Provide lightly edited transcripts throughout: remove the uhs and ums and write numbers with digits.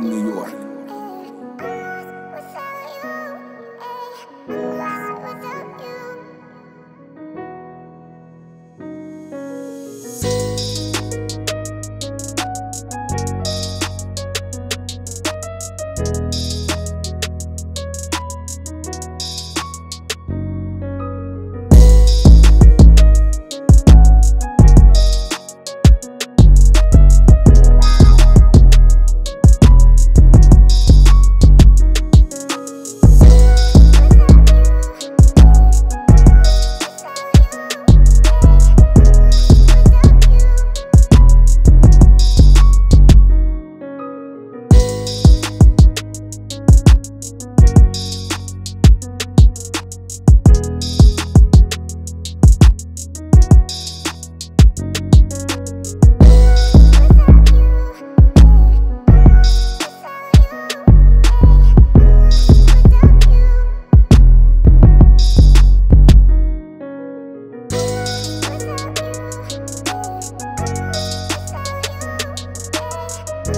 from New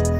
York.